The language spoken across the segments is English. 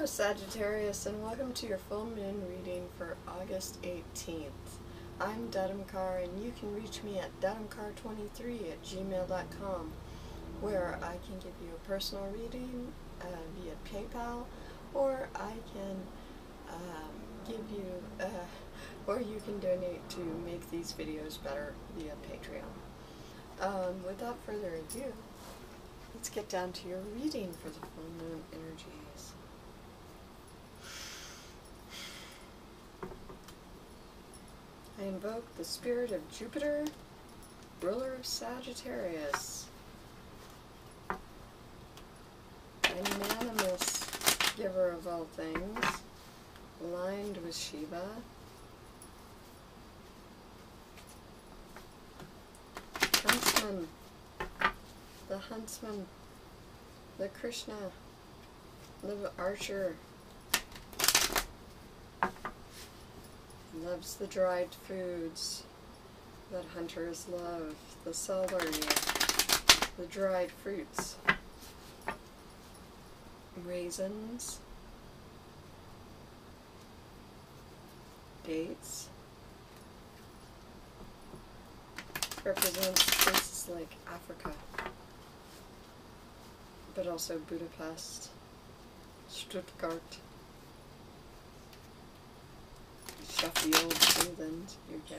Hello Sagittarius, and welcome to your full moon reading for August 18th. I'm Dharam Kaur, and you can reach me at dharamkaur23@gmail.com, where I can give you a personal reading via PayPal, or I can give you, or you can donate to make these videos better via Patreon. Without further ado, let's get down to your reading for the full moon energies. I invoke the spirit of Jupiter, ruler of Sagittarius. Magnanimous giver of all things, aligned with Shiva. Huntsman, the huntsman, the Krishna, the archer. Loves the dried foods that hunters love, the celery, the dried fruits, raisins, dates. Represents places like Africa, but also Budapest, Stuttgart, Sheffield, England, UK.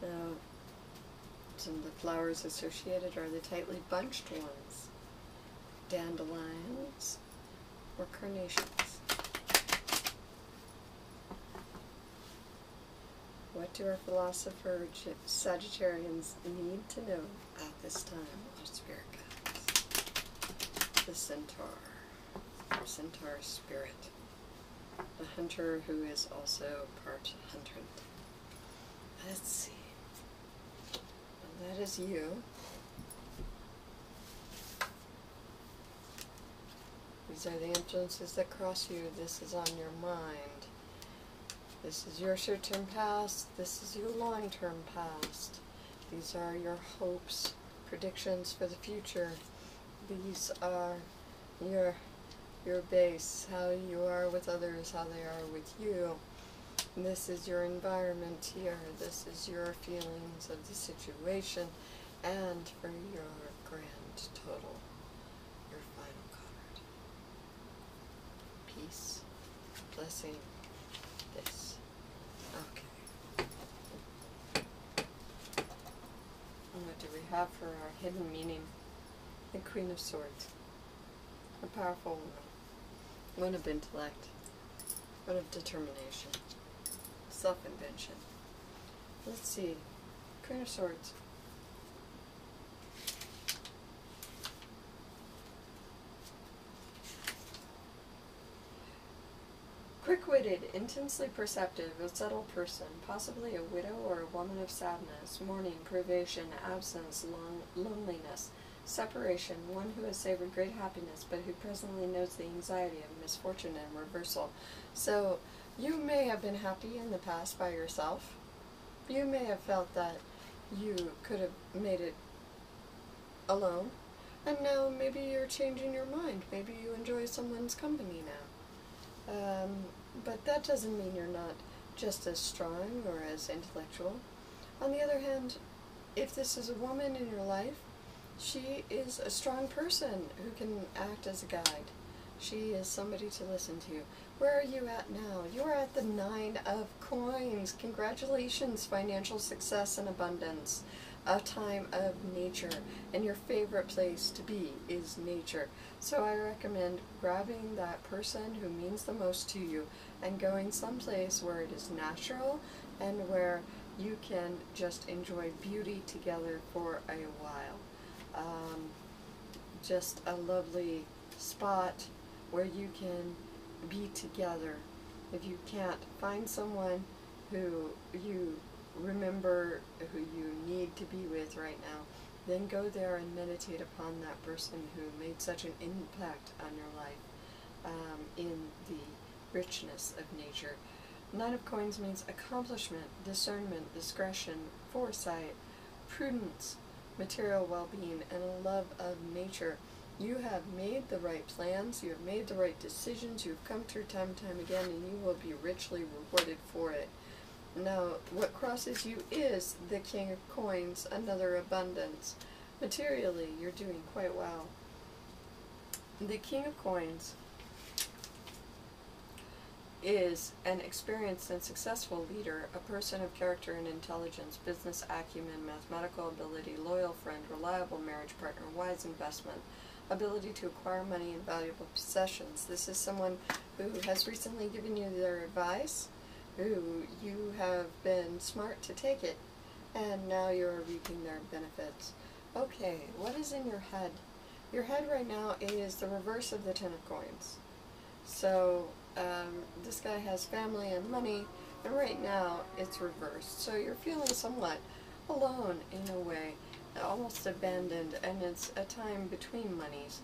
Now, some of the flowers associated are the tightly bunched ones, dandelions, or carnations. What do our philosopher Sagittarians need to know at this time? Our spirit guides, the centaur, our centaur spirit. The hunter who is also part hunter. Let's see. Well, that is you. These are the influences that cross you. This is on your mind. This is your short-term past. This is your long-term past. These are your hopes, predictions for the future. These are your base, how you are with others, how they are with you. And this is your environment here. This is your feelings of the situation, and for your grand total, your final card. Peace, blessing, this. Okay. And what do we have for our hidden meaning? The Queen of Swords. A powerful woman. One of intellect, one of determination, self-invention. Let's see, Queen of Swords. Quick-witted, intensely perceptive, a subtle person, possibly a widow or a woman of sadness, mourning, privation, absence, loneliness. Separation, one who has savored great happiness, but who presently knows the anxiety of misfortune and reversal. So, you may have been happy in the past by yourself. You may have felt that you could have made it alone. And now maybe you're changing your mind. Maybe you enjoy someone's company now. But that doesn't mean you're not just as strong or as intellectual. On the other hand, if this is a woman in your life, she is a strong person who can act as a guide. She is somebody to listen to. Where are you at now? You are at the 9 of coins. Congratulations, financial success and abundance. A time of nature. And your favorite place to be is nature. So I recommend grabbing that person who means the most to you and going someplace where it is natural and where you can just enjoy beauty together for a while. Just a lovely spot where you can be together. If you can't, find someone who you remember, who you need to be with right now, then go there and meditate upon that person who made such an impact on your life in the richness of nature. 9 of coins means accomplishment, discernment, discretion, foresight, prudence, material well-being, and a love of nature. You have made the right plans, you have made the right decisions, you have come through time and time again, and you will be richly rewarded for it. Now, what crosses you is the King of Coins, another abundance. Materially, you're doing quite well. The King of Coins is an experienced and successful leader, a person of character and intelligence, business acumen, mathematical ability, loyal friend, reliable marriage partner, wise investment, ability to acquire money and valuable possessions. This is someone who has recently given you their advice, who you have been smart to take it, and now you're reaping their benefits. Okay, what is in your head? Your head right now is the reverse of the Ten of Coins. So, this guy has family and money, and right now it's reversed. So you're feeling somewhat alone in a way, almost abandoned, and it's a time between monies.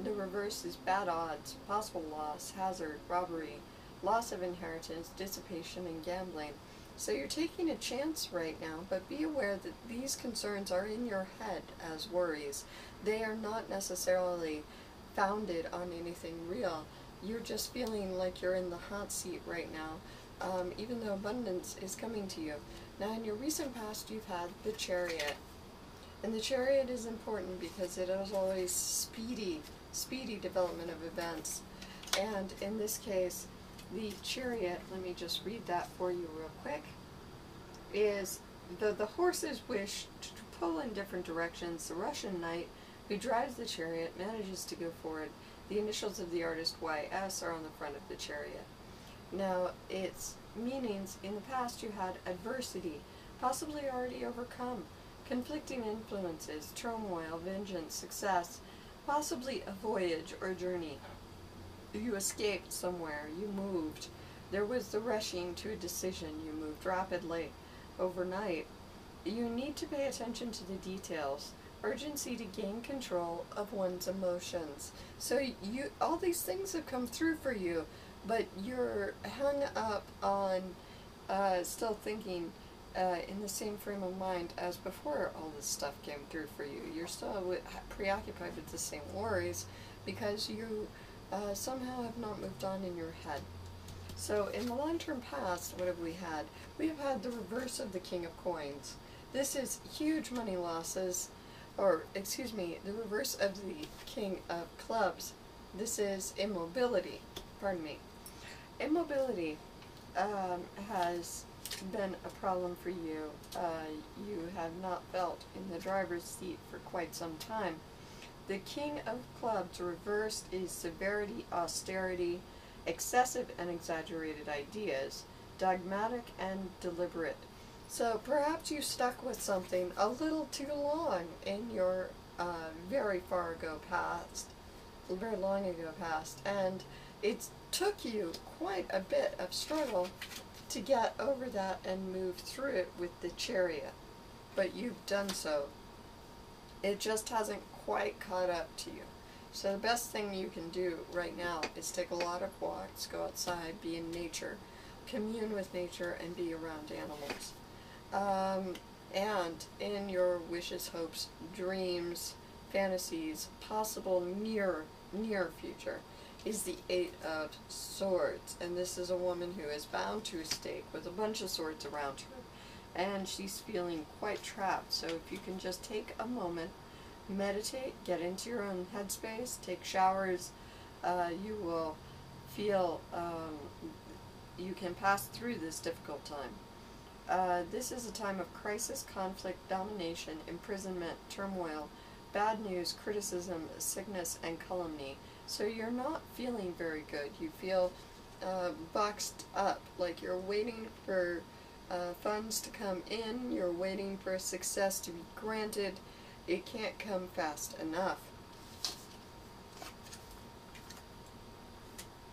The reverse is bad odds, possible loss, hazard, robbery, loss of inheritance, dissipation, and gambling. So you're taking a chance right now, but be aware that these concerns are in your head as worries. They are not necessarily founded on anything real. You're just feeling like you're in the hot seat right now, even though abundance is coming to you. Now, in your recent past, you've had the Chariot. And the Chariot is important because it is always speedy development of events. And in this case, the Chariot, let me just read that for you real quick, is the horses wish to pull in different directions. The Russian knight who drives the chariot manages to go forward. The initials of the artist YS are on the front of the chariot. Now, its meanings: in the past you had adversity, possibly already overcome, conflicting influences, turmoil, vengeance, success, possibly a voyage or journey. You escaped somewhere, you moved. There was the rushing to a decision, you moved rapidly, overnight. You need to pay attention to the details. Urgency to gain control of one's emotions. So you, all these things have come through for you, but you're hung up on still thinking in the same frame of mind as before all this stuff came through for you. You're still preoccupied with the same worries because you somehow have not moved on in your head. So in the long-term past, what have we had? We have had the reverse of the King of Coins. This is huge money losses, or excuse me, the reverse of the King of Clubs. This is immobility, pardon me. Immobility has been a problem for you. You have not felt in the driver's seat for quite some time. The King of Clubs reversed is severity, austerity, excessive and exaggerated ideas, dogmatic and deliberate. So perhaps you stuck with something a little too long in your very long ago past, and it took you quite a bit of struggle to get over that and move through it with the chariot, but you've done so. It just hasn't quite caught up to you. So the best thing you can do right now is take a lot of walks, go outside, be in nature, commune with nature, and be around animals. And in your wishes, hopes, dreams, fantasies, possible near future is the Eight of Swords, and this is a woman who is bound to a stake with a bunch of swords around her, and she's feeling quite trapped. So if you can just take a moment, meditate, get into your own headspace, take showers, you will feel you can pass through this difficult time. This is a time of crisis, conflict, domination, imprisonment, turmoil, bad news, criticism, sickness, and calumny. So you're not feeling very good. You feel boxed up, like you're waiting for funds to come in, you're waiting for success to be granted. It can't come fast enough.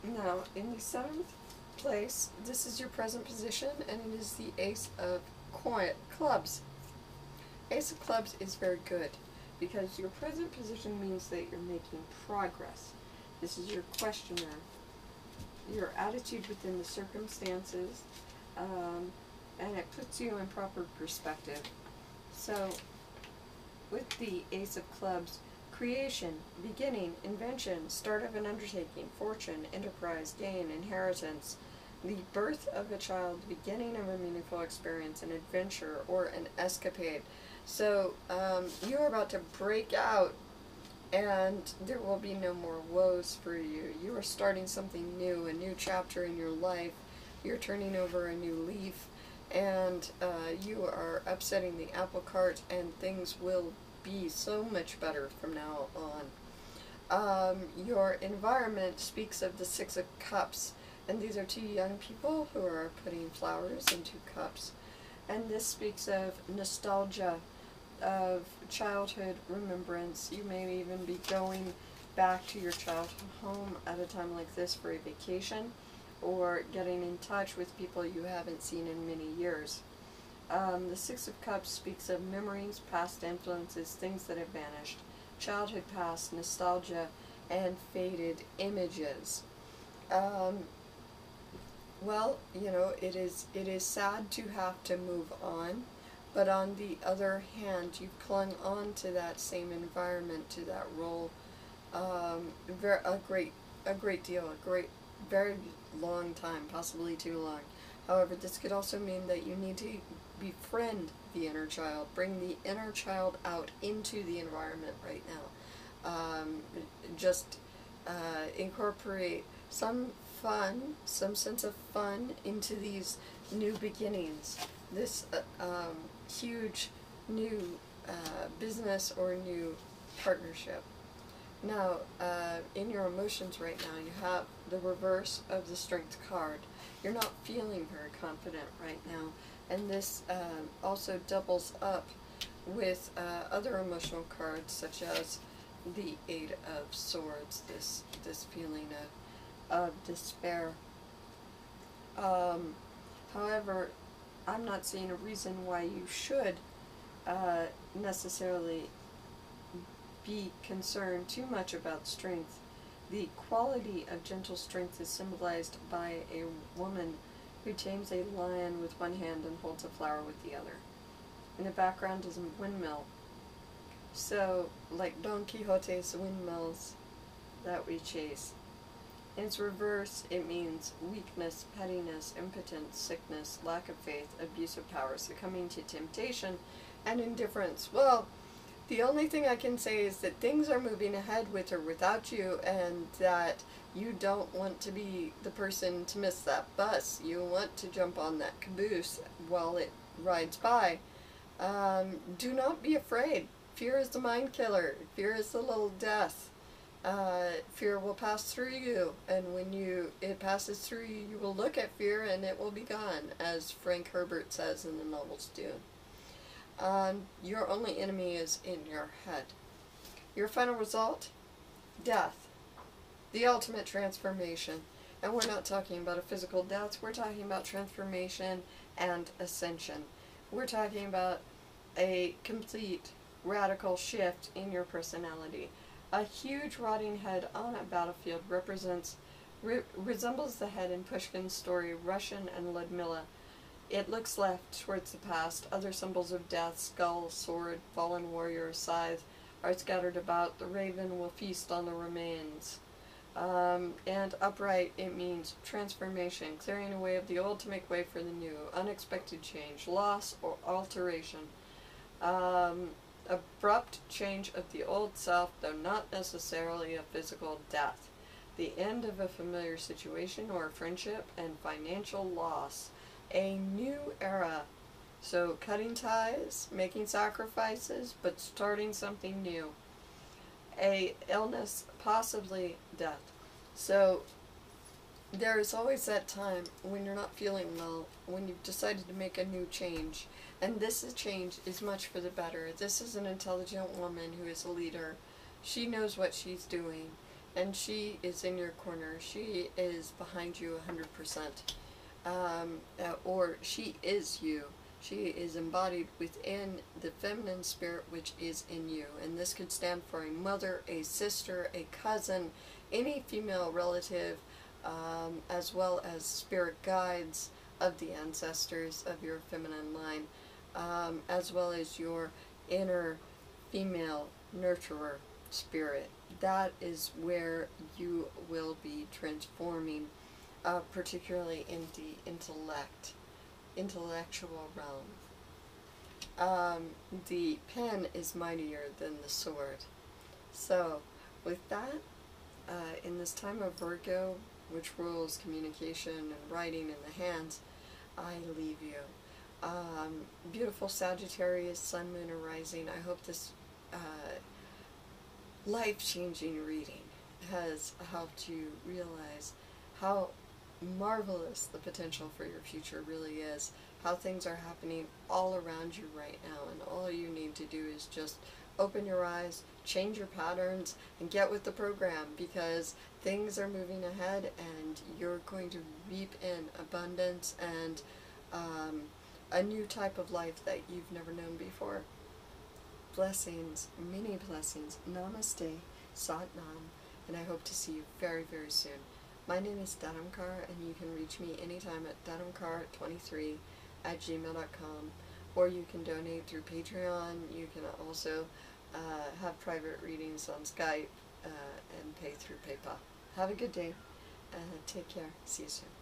Now, in the seventh place, this is your present position, and it is the Ace of Clubs. Ace of Clubs is very good because your present position means that you're making progress. This is your questioner, your attitude within the circumstances, and it puts you in proper perspective. So with the Ace of Clubs, creation, beginning, invention, start of an undertaking, fortune, enterprise, gain, inheritance, the birth of a child, beginning of a meaningful experience, an adventure, or an escapade. So you're about to break out, and there will be no more woes for you. You are starting something new, a new chapter in your life. You're turning over a new leaf, and you are upsetting the apple cart, and things will be so much better from now on. Your environment speaks of the 6 of Cups, and these are 2 young people who are putting flowers into cups. And this speaks of nostalgia, of childhood remembrance. You may even be going back to your childhood home at a time like this for a vacation, or getting in touch with people you haven't seen in many years. The 6 of Cups speaks of memories, past influences, things that have vanished, childhood past, nostalgia, and faded images. Well, you know, it is sad to have to move on, but on the other hand, you clung on to that same environment, to that role, a very long time, possibly too long. However, this could also mean that you need to befriend the inner child, bring the inner child out into the environment right now. Just incorporate some fun, some sense of fun into these new beginnings. This huge new business or new partnership. Now, in your emotions right now, you have the reverse of the Strength card. You're not feeling very confident right now, and this also doubles up with other emotional cards, such as the 8 of Swords, this feeling of despair. However, I'm not seeing a reason why you should necessarily be concerned too much about strength. The quality of gentle strength is symbolized by a woman who tames a lion with one hand and holds a flower with the other. In the background is a windmill. So, like Don Quixote's windmills that we chase. In its reverse, it means weakness, pettiness, impotence, sickness, lack of faith, abuse of power, succumbing to temptation, and indifference. Well, the only thing I can say is that things are moving ahead with or without you, and that you don't want to be the person to miss that bus. You want to jump on that caboose while it rides by. Do not be afraid. Fear is the mind killer. Fear is the little death. Fear will pass through you, and when it passes through you, you will look at fear and it will be gone, as Frank Herbert says in the novels Dune. Your only enemy is in your head. Your final result? Death. The ultimate transformation. And we're not talking about a physical death, we're talking about transformation and ascension. We're talking about a complete, radical shift in your personality. A huge rotting head on a battlefield resembles the head in Pushkin's story, Ruslan and Lyudmila. It looks left towards the past. Other symbols of death, skull, sword, fallen warrior, scythe, are scattered about. The raven will feast on the remains. And upright, it means transformation, clearing away of the old to make way for the new, unexpected change, loss or alteration. Abrupt change of the old self, though not necessarily a physical death. The end of a familiar situation or friendship, and financial loss. A new era. So cutting ties, making sacrifices, but starting something new. A illness, possibly death. So there is always that time when you're not feeling well, when you've decided to make a new change. And this change is much for the better. This is an intelligent woman who is a leader. She knows what she's doing, and she is in your corner. She is behind you 100%. Or she is you. She is embodied within the feminine spirit which is in you. And this could stand for a mother, a sister, a cousin, any female relative, as well as spirit guides of the ancestors of your feminine line, as well as your inner female nurturer spirit. That is where you will be transforming, particularly in the intellectual realm. The pen is mightier than the sword. So with that, in this time of Virgo, which rules communication and writing in the hands, I leave you. Beautiful Sagittarius, Sun, Moon, and Rising, I hope this life-changing reading has helped you realize how marvelous the potential for your future really is, how things are happening all around you right now, and all you need to do is just open your eyes, change your patterns, and get with the program, because things are moving ahead and you're going to reap in abundance and a new type of life that you've never known before. Blessings, many blessings. Namaste, Satnam, and I hope to see you very, very soon. My name is Dharam Kaur, and you can reach me anytime at dharamkaur23@gmail.com, or you can donate through Patreon. You can also have private readings on Skype and pay through PayPal. Have a good day. Take care. See you soon.